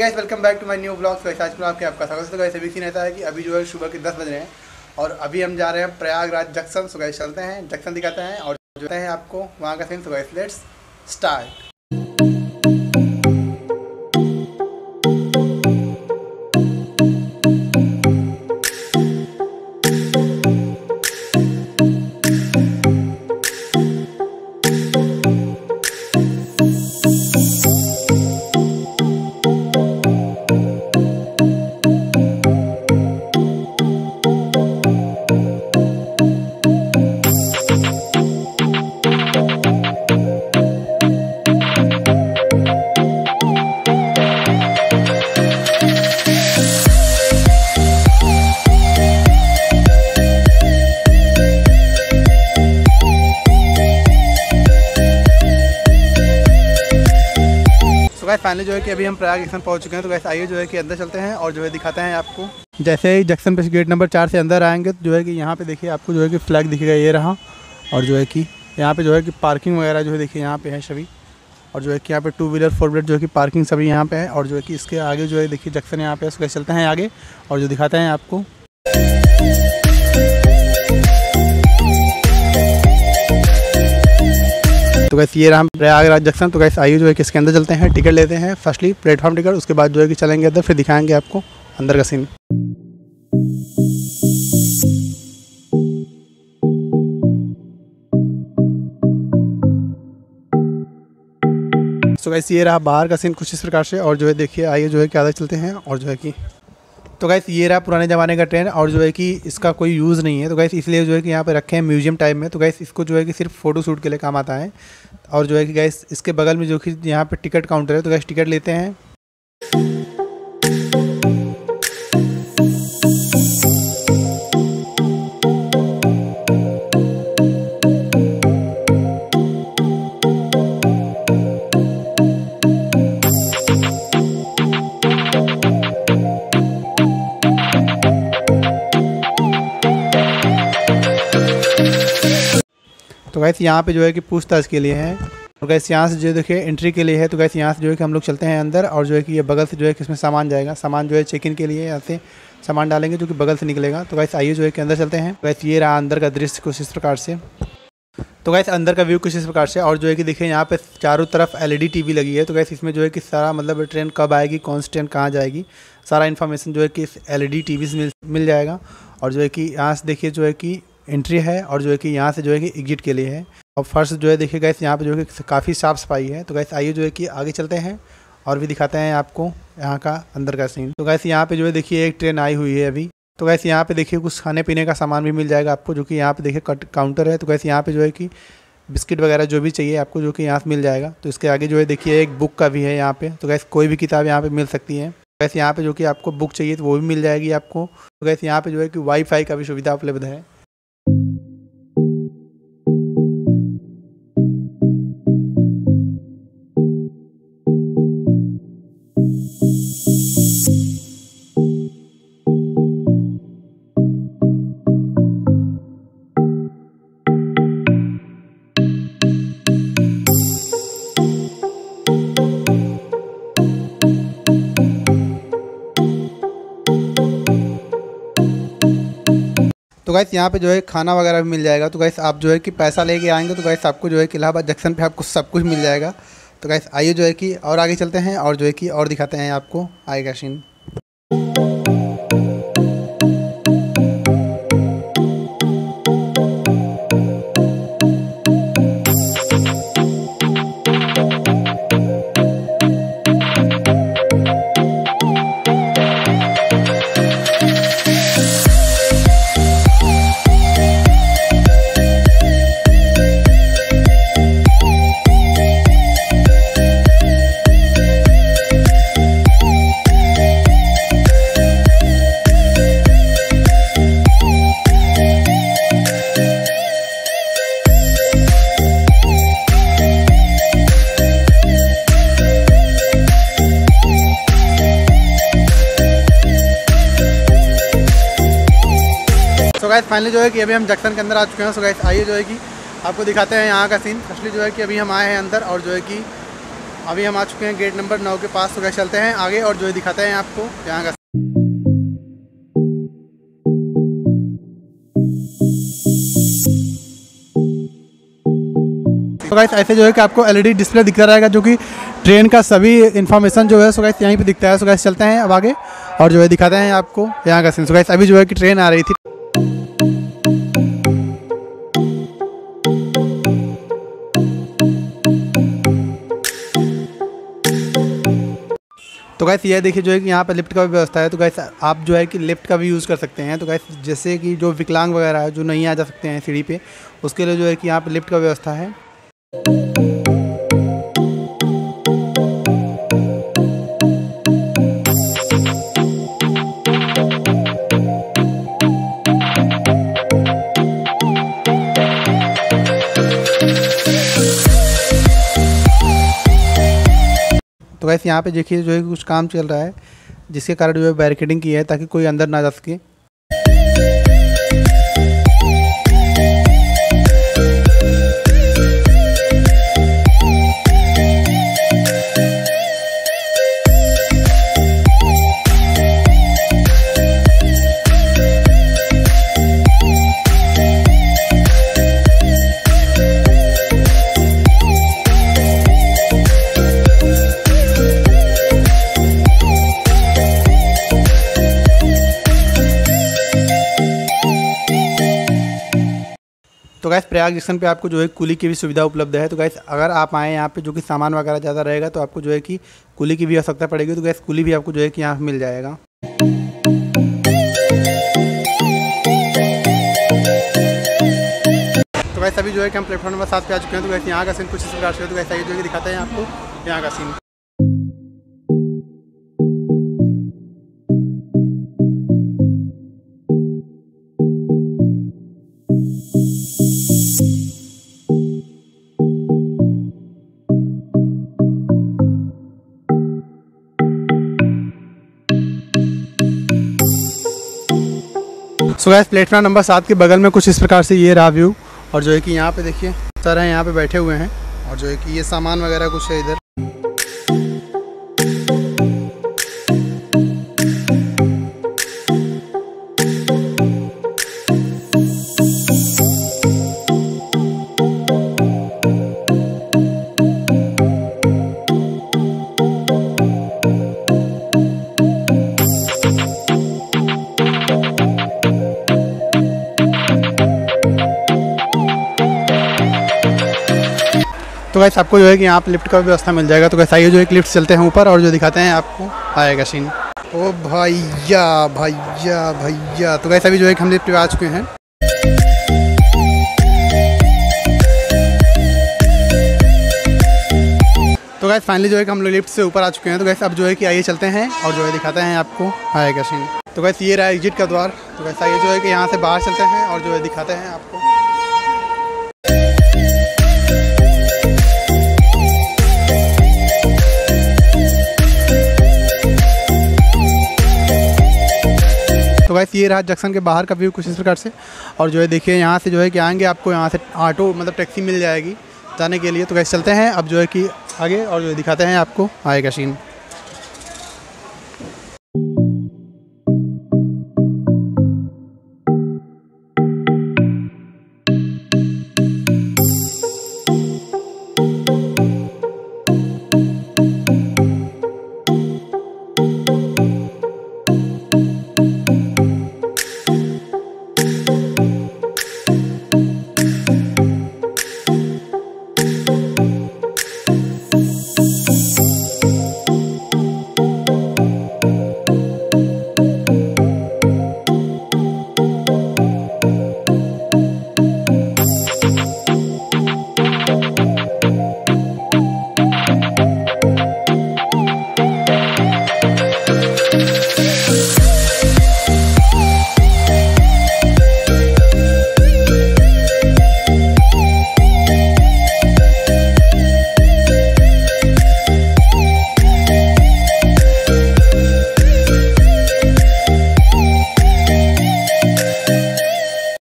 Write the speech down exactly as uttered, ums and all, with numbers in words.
Guys welcome back to my new blog. Fresh आज में आपके आपका स्वागत है। गाइस अभी सीन रहता है कि अभी जो है सुबह के दस बज रहे हैं और अभी हम जा रहे हैं प्रयागराज जंक्शन। सो गाइस चलते हैं, जंक्शन दिखाते हैं और जो है आपको वहाँ का scene. So guys let's start. Finally जो है कि अभी हम प्रयाग जंक्शन पहुंच चुके हैं। तो वैसे आइए जो है कि अंदर चलते हैं और जो है दिखाते हैं आपको। जैसे ही जंक्शन पे गेट नंबर चार से अंदर आएंगे तो जो है कि यहाँ पे देखिए आपको जो है कि फ्लैग दिखेगा, ये रहा। और जो है कि यहाँ पे जो है कि पार्किंग वगैरह जो है देखिए यहाँ पे है सभी। और जो है कि यहाँ पे टू व्हीलर फोर व्हीलर जो है कि पार्किंग सभी यहाँ पे है। और जो है कि इसके आगे जो है देखिए जंक्शन यहाँ पे। उसके चलते हैं आगे और जो दिखाते हैं आपको। तो वैसे ये रहा प्रयागराज जंक्शन। तो वैसे आइए जो है कि इसके अंदर चलते हैं, टिकट लेते हैं। फर्स्टली प्लेटफॉर्म टिकट, उसके बाद जो है कि चलेंगे अंदर, फिर दिखाएंगे आपको अंदर का सीन। तो वैसे ये रहा बाहर का सीन कुछ इस प्रकार से। और जो है देखिए आइए जो है कि आगे चलते हैं और जो है कि। तो गाइस ये रहा पुराने ज़माने का ट्रेन और जो है कि इसका कोई यूज़ नहीं है। तो गाइस इसलिए जो है कि यहाँ पे रखे हैं म्यूजियम टाइप में। तो गाइस इसको जो है कि सिर्फ फोटो शूट के लिए काम आता है। और जो है कि गाइस इसके बगल में जो कि यहाँ पे टिकट काउंटर है। तो गाइस टिकट लेते हैं। तो गाइस यहाँ पे जो है कि पूछताछ के लिए है। और गाइस यहाँ से जो देखिए एंट्री के लिए है। तो गाइस यहाँ से जो है कि हम लोग चलते हैं अंदर। और जो है कि ये बगल से जो है कि इसमें सामान जाएगा। सामान जो है चेक इन के लिए यहाँ से सामान डालेंगे जो कि बगल से निकलेगा। तो गाइस आइए जो है कि अंदर चलते हैं। गाइस ये रहा अंदर का दृश्य कुछ इस प्रकार से। तो गाइस अंदर का व्यू कुछ इस प्रकार से। और जो है कि देखिए यहाँ पे चारों तरफ एलईडी टीवी लगी है। तो गाइस इसमें जो है कि सारा मतलब ट्रेन कब आएगी, कौन सी ट्रेन कहाँ जाएगी, सारा इन्फॉर्मेशन जो है कि इस एलईडी टीवी से मिल मिल जाएगा। और जो है कि यहाँ से देखिए जो है कि एंट्री है। और जो है कि यहाँ से जो है कि एग्जिट के लिए है। और फर्स्ट जो है देखिए गाइस यहाँ पे जो है कि काफ़ी साफ सफाई है। तो गाइस आइए जो है कि आगे चलते हैं और भी दिखाते हैं आपको यहाँ का अंदर का सीन। तो गाइस यहाँ पे जो है देखिए एक ट्रेन आई हुई है अभी। तो गाइस यहाँ पे देखिए कुछ खाने पीने का सामान भी मिल जाएगा आपको, जो कि यहाँ पे देखिए काउंटर है। तो गाइस यहाँ पे जो है कि बिस्किट वगैरह जो भी चाहिए आपको जो कि यहाँ से मिल जाएगा। तो इसके आगे जो है देखिए एक बुक का भी है यहाँ पे। तो गाइस कोई भी किताब यहाँ पे मिल सकती है। गाइस यहाँ पे जो कि आपको बुक चाहिए तो वो भी मिल जाएगी आपको। तो गाइस यहाँ पे जो है कि वाईफाई का भी सुविधा उपलब्ध है। तो गाइस यहाँ पे जो है खाना वगैरह भी मिल जाएगा। तो गाइस आप जो है कि पैसा लेके आएंगे तो गाइस आपको जो है कि इलाहाबाद जंक्शन पे आपको सब कुछ मिल जाएगा। तो गाइस आइए जो है कि और आगे चलते हैं और जो है कि और दिखाते हैं आपको आगे का सीन। गाइस फाइनली जो है कि अभी हम जंक्शन के अंदर आ चुके हैं। सो गाइस आइए जो है कि आपको दिखाते हैं यहाँ का सीन। फर्स्टली जो है कि अभी हम आए हैं अंदर और जो है कि अभी हम आ चुके हैं गेट नंबर नौ के पास, तो क्या चलते हैं आगे और जो है दिखाते हैं आपको यहाँ का। तो गाइस ऐसे जो है कि आपको एलईडी डिस्प्ले दिखता रहेगा जो कि ट्रेन का सभी इन्फॉर्मेशन जो है सो गाइस यहीं पे दिखता है। सो गाइस चलते हैं अब आगे और जो है दिखाते हैं आपको यहाँ का सीन। सो गाइस अभी जो है कि ट्रेन आ रही थी। तो गाइस यह देखिए जो है कि यहाँ पर लिफ्ट का भी व्यवस्था है। तो गाइस आप जो है कि लिफ्ट का भी यूज़ कर सकते हैं। तो गाइस जैसे कि जो विकलांग वगैरह है जो नहीं आ जा सकते हैं सीढ़ी पे, उसके लिए जो है कि यहाँ पर लिफ्ट का व्यवस्था है। तो वैसे यहाँ पे देखिए जो है कुछ काम चल रहा है जिसके कारण जो है बैरिकेडिंग की है ताकि कोई अंदर ना जा सके। तो गाइस प्रयाग जंक्शन पे आपको जो है कुली की भी सुविधा उपलब्ध है। तो गाइस अगर आप आएँ यहाँ पे जो कि सामान वगैरह ज़्यादा रहेगा तो आपको जो है कि कुली की भी आवश्यकता पड़ेगी। तो गाइस कुली भी आपको जो है कि यहाँ मिल जाएगा। तो गाइस अभी जो है कि हम प्लेटफॉर्म नंबर सात पे आ चुके हैं। तो गाइस यहाँ का सीन कुछ इस प्रकार से। तो गाइस आइए जो है दिखाते हैं आपको यहाँ का scene. So guys platform number सात के बगल में कुछ इस प्रकार से ये रहा व्यू। और जो है कि यहाँ पे देखिए सर हैं यहाँ पे बैठे हुए हैं और जो है कि ये सामान वगैरह कुछ है इधर। तो गाइस आपको जो है कि यहाँ पर लिफ्ट का व्यवस्था मिल जाएगा। तो गाइस आइए जो है लिफ्ट चलते हैं ऊपर और जो दिखाते हैं आपको आएगा सीन। ओ भैया भैया भैया। तो गाइस अभी जो है कि हम लिफ्ट पे आ चुके हैं। तो गाइस फाइनली जो है कि हम लोग लिफ्ट से ऊपर आ चुके हैं। तो गाइस अब जो है कि आइए चलते हैं और जो है दिखाते हैं आपको आएगा सीन। तो गाइस ये रहा एग्जिट का द्वार। तो गाइस आइए जो है कि यहाँ से बाहर चलते हैं और जो है दिखाते हैं आपको। तो गाइस ये रहा जंक्शन के बाहर का व्यू कुछ इस प्रकार से। और जो है देखिए यहाँ से जो है कि आएंगे आपको यहाँ से ऑटो मतलब टैक्सी मिल जाएगी जाने के लिए। तो गाइस चलते हैं अब जो है कि आगे और जो दिखाते हैं आपको आएगा सीन।